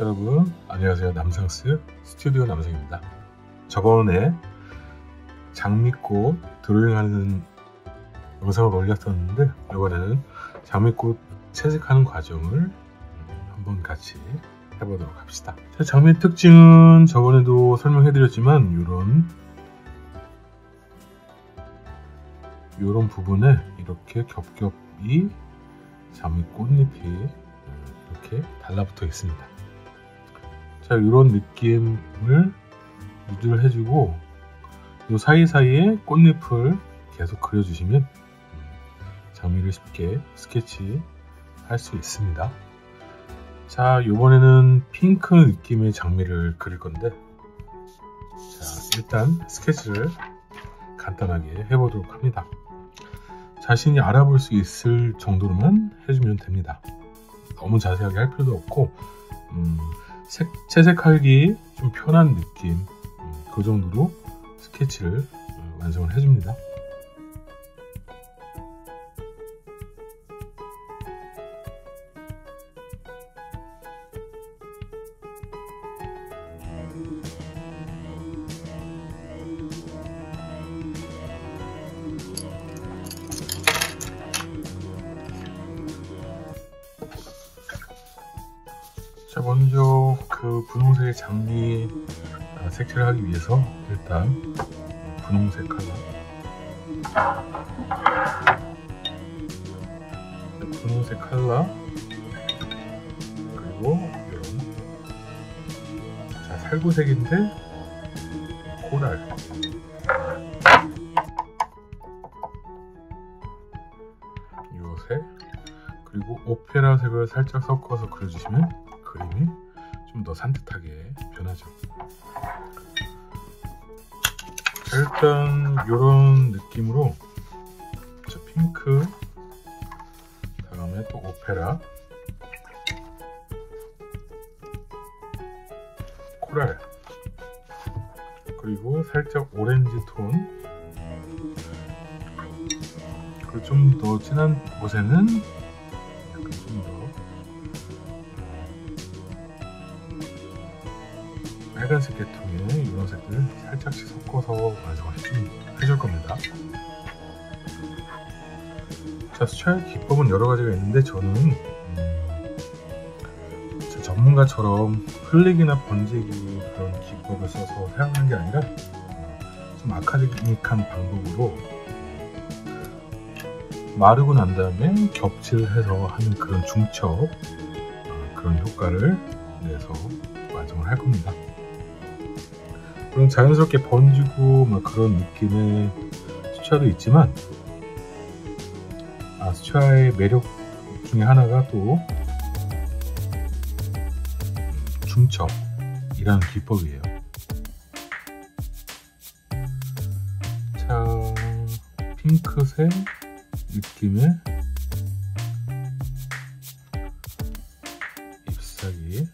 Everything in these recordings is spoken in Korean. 시청자 여러분, 안녕하세요. 남상스 스튜디오 남상입니다. 저번에 장미꽃 드로잉하는 영상을 올렸었는데, 이번에는 장미꽃 채색하는 과정을 한번 같이 해보도록 합시다. 장미 특징은 저번에도 설명해드렸지만, 이런 부분에 이렇게 겹겹이 장미 꽃잎이 이렇게 달라붙어 있습니다. 자, 이런 느낌을 유지를 해주고, 이 사이사이에 꽃잎을 계속 그려주시면 장미를 쉽게 스케치 할 수 있습니다. 자, 이번에는 핑크 느낌의 장미를 그릴 건데, 자, 일단 스케치를 간단하게 해보도록 합니다. 자신이 알아볼 수 있을 정도로만 해주면 됩니다. 너무 자세하게 할 필요도 없고, 채색하기 좀 편한 느낌, 그 정도로 스케치를 완성을 해줍니다. 자, 먼저 그 분홍색의 장미 색칠을 하기 위해서 일단 분홍색 칼라, 그리고 이런, 자, 살구색인데 코랄, 요색, 그리고 오페라색을 살짝 섞어서 그려주시면 그림이 좀 더 산뜻하게 변하죠. 자, 일단 이런 느낌으로 저 핑크, 다음에 또 오페라, 코랄, 그리고 살짝 오렌지 톤, 그리고 좀 더 진한 곳에는 약간 좀 더 빨간색 계통에 이런 색들을 살짝씩 섞어서 완성을 해줄 겁니다. 자, 수채화 기법은 여러 가지가 있는데, 저는 전문가처럼 흘리기나 번지기 그런 기법을 써서 사용하는 게 아니라, 좀 아카데믹한 방법으로 마르고 난 다음에 겹칠 해서 하는 그런 중첩, 그런 효과를 내서 완성을 할 겁니다. 그럼 자연스럽게 번지고 막 그런 느낌의 수채화도 있지만, 수채화의 매력 중에 하나가 또 중첩이라는 기법이에요. 자, 핑크색 느낌의 잎사귀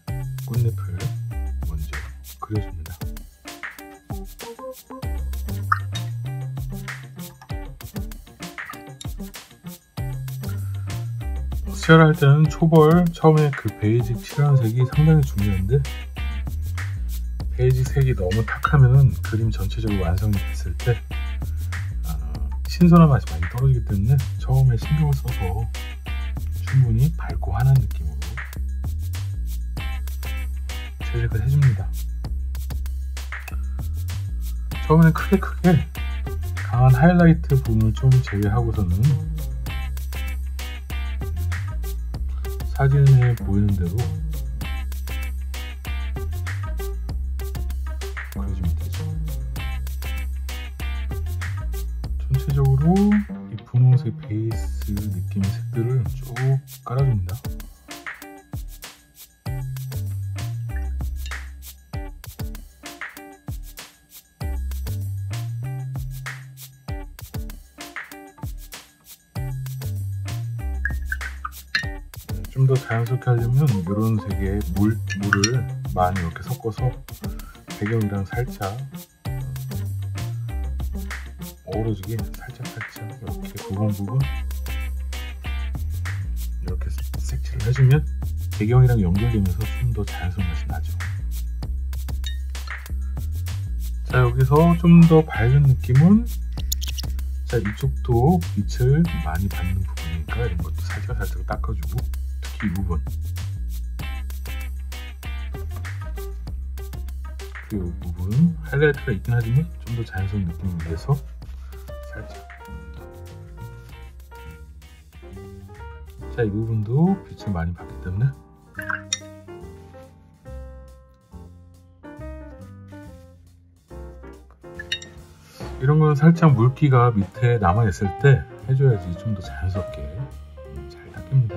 꽃잎을 먼저 그려줍니다. 수채화를 할 때는 초벌, 처음에 그 베이직 칠한 색이 상당히 중요한데, 베이직 색이 너무 탁하면은 그림 전체적으로 완성이 됐을 때 신선한 맛이 많이 떨어지기 때문에 처음에 신경을 써서 충분히 밝고 환한 느낌으로 채색을 해줍니다. 처음에는 크게 강한 하이라이트 부분을 좀 제외하고서는 사진에 보이는 대로 그려주면 되죠. 전체적으로 이 분홍색 베이스 느낌의 색들을 쭉 깔아줍니다. 좀 더 자연스럽게 하려면 이런 색의 물을 많이 이렇게 섞어서 배경이랑 살짝 어우러지게 살짝 이렇게 부분 이렇게 색칠을 해주면 배경이랑 연결되면서 좀 더 자연스러운 맛이 나죠. 자, 여기서 좀 더 밝은 느낌은, 자, 이쪽도 빛을 많이 받는 부분이니까 이런 것도 살짝 닦아주고, 특히 이 부분. 그리고 이 부분 하이라이트가 있긴 하지만 좀 더 자연스러운 느낌을 위해서 살짝. 자, 이 부분도 빛을 많이 받기 때문에. 이런 건 살짝 물기가 밑에 남아있을 때 해줘야지 좀 더 자연스럽게 잘 닦입니다.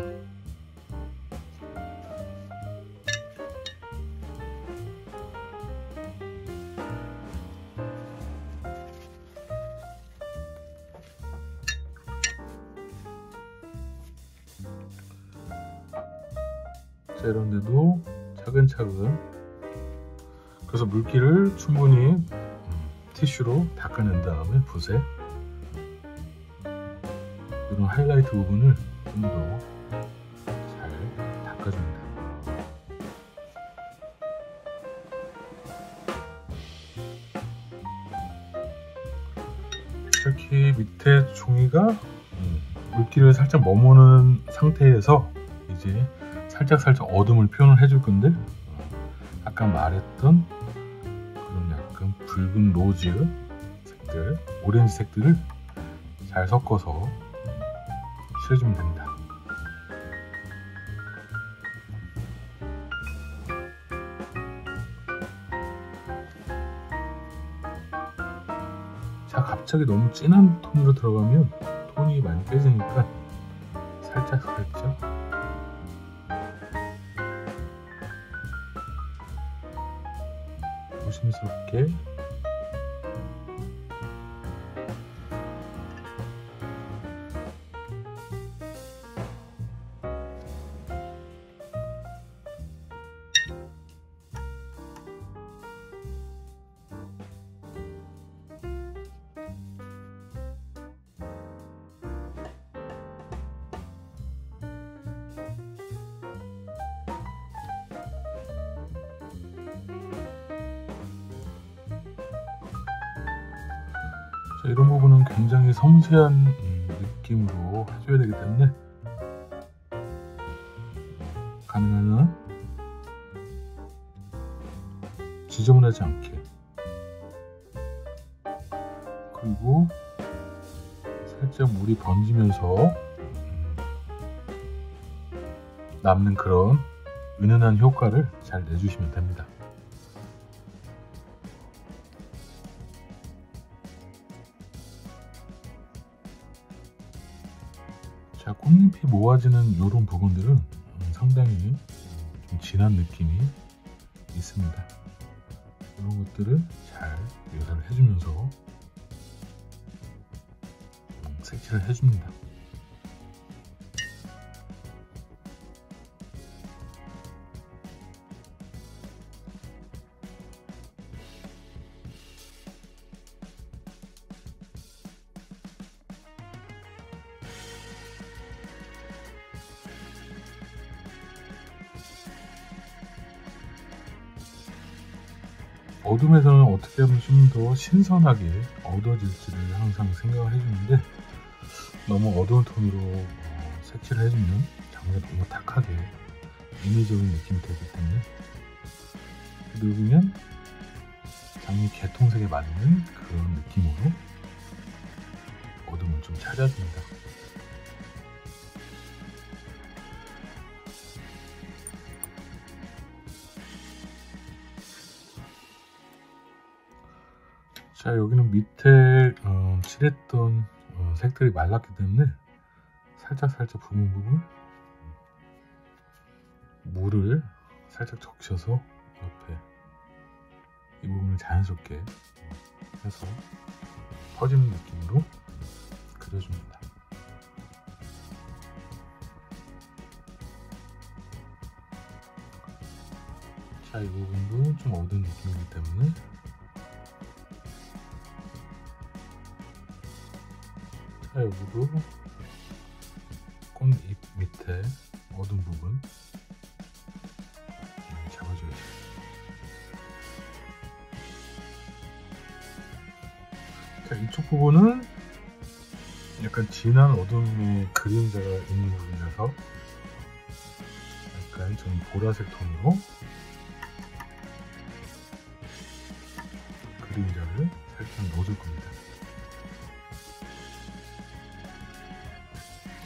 자, 이런 데도 차근차근, 그래서 물기를 충분히 티슈로 닦아낸 다음에 붓에 이런 하이라이트 부분을 좀 더 잘 닦아줍니다. 특히 밑에 종이가 물기를 살짝 머무는 상태에서 이제 살짝 어둠을 표현을 해줄 건데, 아까 말했던 그런 약간 붉은 로즈 색들, 오렌지 색들을 잘 섞어서 칠해주면 됩니다. 자, 갑자기 너무 진한 톤으로 들어가면 톤이 많이 깨지니까 살짝 조심스럽게. 자, 이런 부분은 굉장히 섬세한 느낌으로 해줘야 되기 때문에 가능한 한 지저분하지 않게, 그리고 살짝 물이 번지면서 남는 그런 은은한 효과를 잘 내주시면 됩니다. 자, 꽃잎이 모아지는 이런 부분들은 상당히 좀 진한 느낌이 있습니다. 이런 것들을 잘 묘사를 해주면서 색칠을 해줍니다. 어둠에서는 어떻게 하면 좀 더 신선하게 어두워질지를 항상 생각을 해주는데, 너무 어두운 톤으로 색칠을 해주면 장면이 너무 탁하게 인위적인 느낌이 되기 때문에, 누르면 장면 개통색에 맞는 그런 느낌으로 어둠을 좀 찾아줍니다. 자, 여기는 밑에 칠했던 색들이 말랐기 때문에 살짝 부분 부분 물을 살짝 적셔서 옆에 이 부분을 자연스럽게 해서 퍼지는 느낌으로 그려줍니다. 자, 이 부분도 좀 어두운 느낌이기 때문에 여기도 꽃잎 밑에 어두운 부분 이쪽 부분은 약간 진한 어둠의 그림자가 있는 부분이라서 약간 좀 보라색 톤으로 그림자를 살짝 넣어줄 겁니다.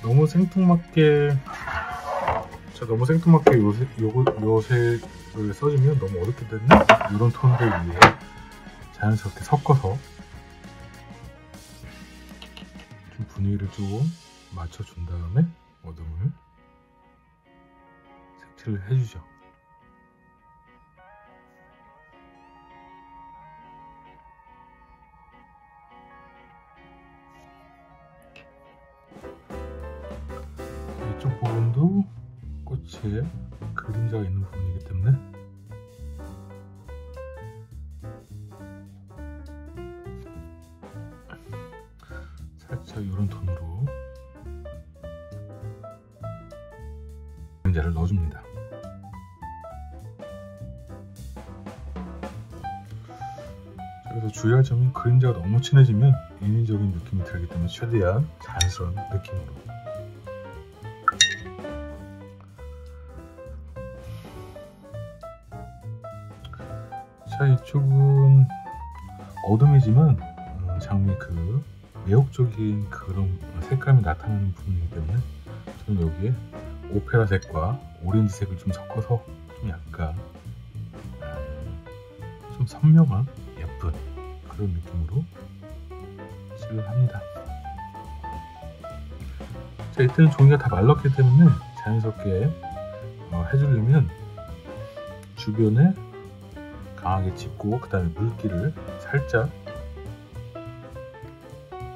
너무 생뚱맞게 요색을 써주면 너무 어둡게 되는 이런 톤들 위에 자연스럽게 섞어서 좀 분위기를 조금 맞춰준 다음에 어둠을 색칠을 해주죠. 이쪽 부분도 꽃에 그림자가 있는 부분이기 때문에 살짝 이런 톤으로 그림자를 넣어줍니다. 그래서 주의할 점은 그림자가 너무 진해지면 인위적인 느낌이 들기 때문에 최대한 자연스러운 느낌으로 자, 이쪽은 어둠이지만 장미 그 매혹적인 그런 색감이 나타나는 부분이기 때문에 저는 여기에 오페라색과 오렌지색을 좀 섞어서 좀 약간 좀 선명한 예쁜 그런 느낌으로 칠을 합니다. 자, 이때는 종이가 다 말랐기 때문에 자연스럽게 해주려면 주변에 강하게 짚고 그 다음에 물기를 살짝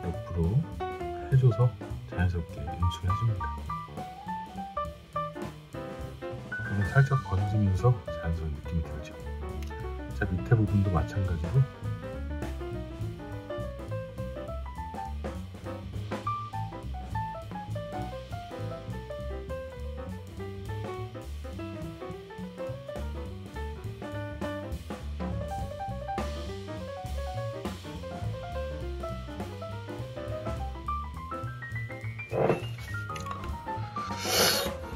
옆으로 해줘서 자연스럽게 연출해줍니다. 그러면 살짝 번지면서 자연스러운 느낌이 들죠. 자, 밑에 부분도 마찬가지고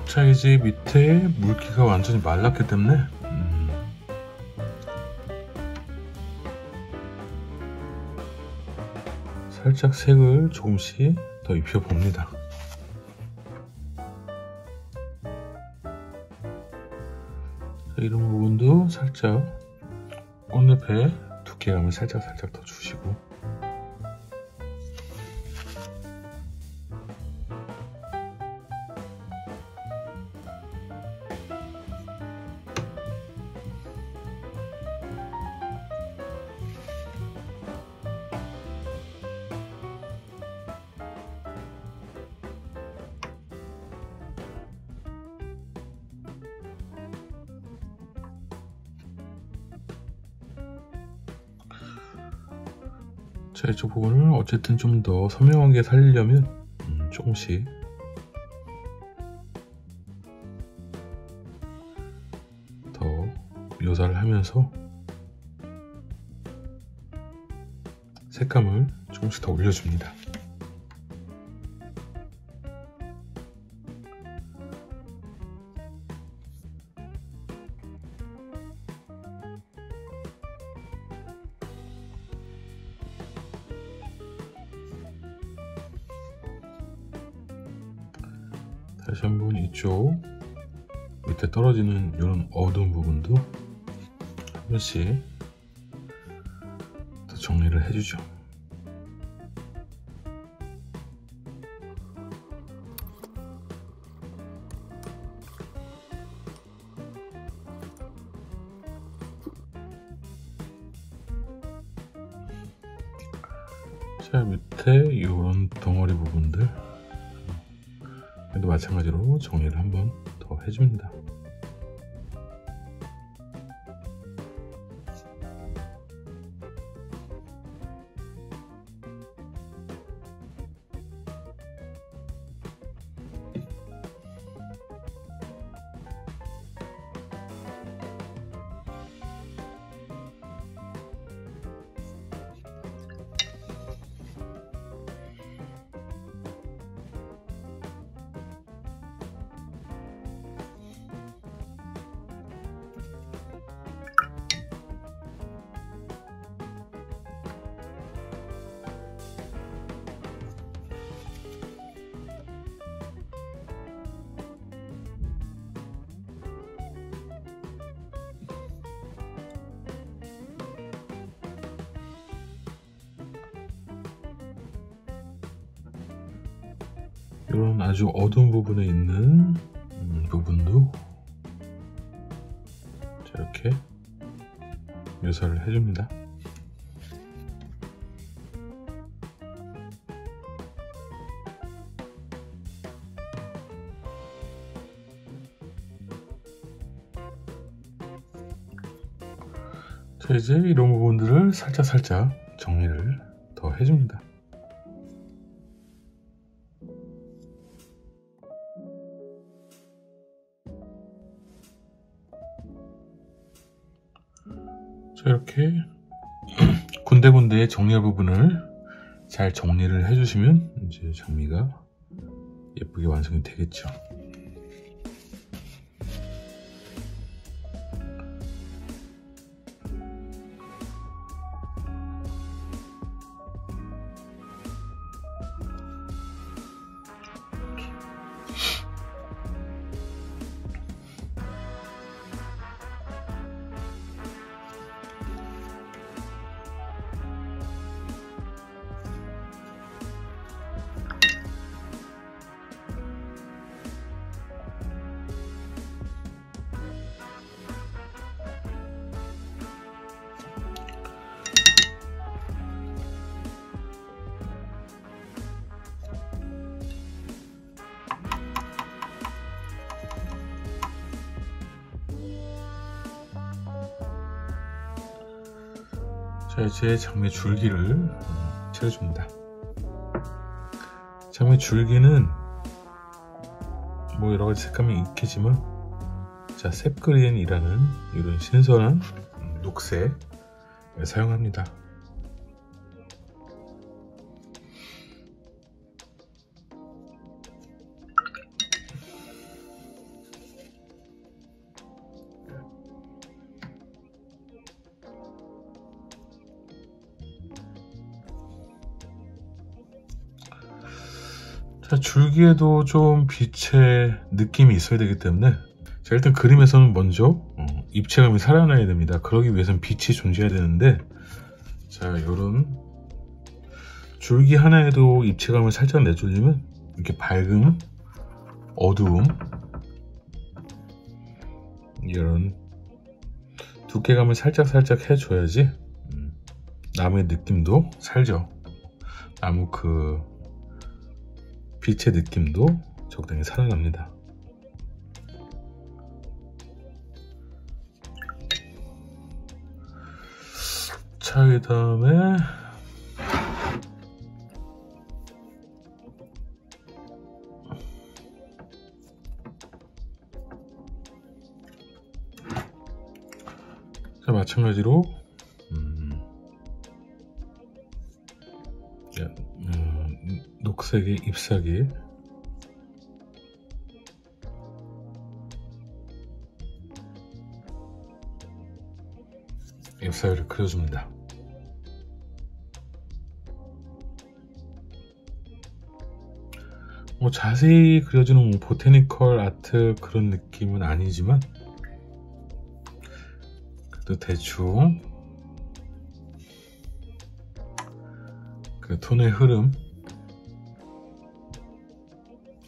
자, 이제 밑에 물기가 완전히 말랐기 때문에 살짝 색을 조금씩 더 입혀봅니다. 자, 이런 부분도 살짝 꽃잎에 두께감을 살짝 더 주시고 자, 이쪽 부분을 어쨌든 좀 더 선명하게 살리려면 조금씩 더 묘사를 하면서 색감을 조금씩 더 올려줍니다. 다시 한번 이쪽 밑에 떨어지는 이런 어두운 부분도 한 번씩 더 정리를 해주죠. 자, 밑에 이런 덩어리 부분들 마찬가지로 정리를 한번 더 해줍니다. 이런 아주 어두운 부분에 있는 부분도 이렇게 묘사를 해줍니다. 자, 이제 이런 부분들을 살짝살짝 정리를 더 해줍니다. 자, 이렇게 군데군데 정리할 부분을 잘 정리를 해주시면 이제 장미가 예쁘게 완성이 되겠죠. 자, 이제 장미 줄기를 채워줍니다. 장미 줄기는 뭐 여러가지 색감이 있겠지만, 자, 셉그린이라는 이런 신선한 녹색을 사용합니다. 자, 줄기에도 좀 빛의 느낌이 있어야 되기 때문에, 자, 일단 그림에서는 먼저 입체감이 살아나야 됩니다. 그러기 위해서는 빛이 존재해야 되는데, 자, 요런 줄기 하나에도 입체감을 살짝 내주려면 이렇게 밝음, 어두움, 이런 두께감을 살짝살짝 해줘야지 나무의 느낌도 살죠. 나무 그 빛의 느낌도 적당히 살아납니다. 자, 그 다음에 마찬가지로 녹색의 잎사귀, 잎사귀를 그려줍니다. 뭐 자세히 그려주는 뭐 보테니컬 아트 그런 느낌은 아니지만, 그래도 대충 그 톤의 흐름,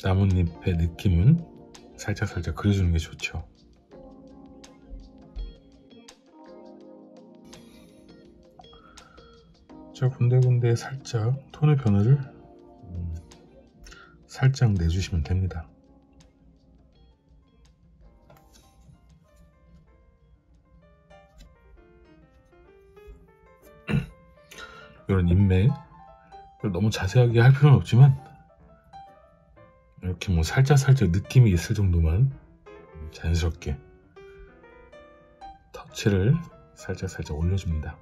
나뭇잎의 느낌은 살짝살짝 그려주는 게 좋죠. 자, 군데군데 살짝 톤의 변화를 살짝 내주시면 됩니다. 이런 인맥 너무 자세하게 할 필요는 없지만, 이렇게 뭐 살짝살짝 느낌이 있을 정도만 자연스럽게 터치를 살짝살짝 올려줍니다.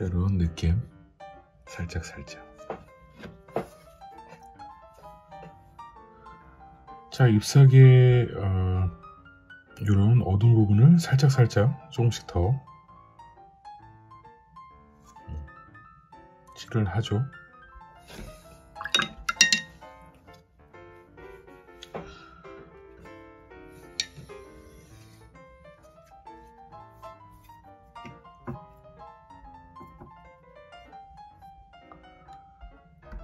이런 느낌 살짝살짝. 자, 잎사귀의 이런 어두운 부분을 살짝살짝 조금씩 더 연출을 하죠.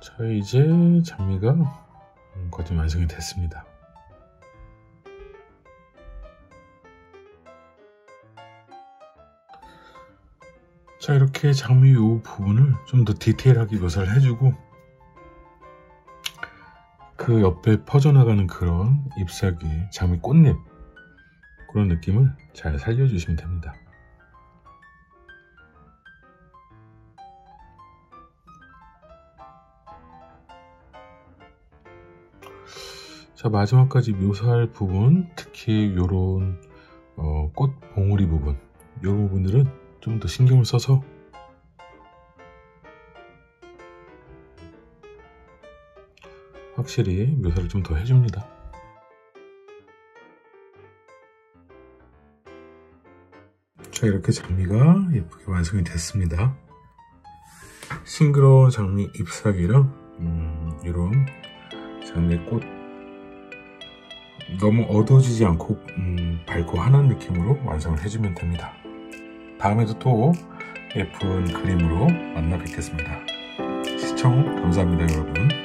자, 이제 장미가 거의 완성이 됐습니다. 자, 이렇게 장미 요 부분을 좀 더 디테일하게 묘사를 해주고 그 옆에 퍼져나가는 그런 잎사귀, 장미 꽃잎 그런 느낌을 잘 살려주시면 됩니다. 자, 마지막까지 묘사할 부분, 특히 요런 꽃 봉우리 부분, 요 부분들은 좀 더 신경을 써서 확실히 묘사를 좀 더 해줍니다. 자, 이렇게 장미가 예쁘게 완성이 됐습니다. 싱그러운 장미 잎사귀랑 이런 장미 꽃 너무 어두워지지 않고 밝고 환한 느낌으로 완성을 해주면 됩니다. 다음에도 또 예쁜 그림으로 만나 뵙겠습니다. 시청 감사합니다, 여러분.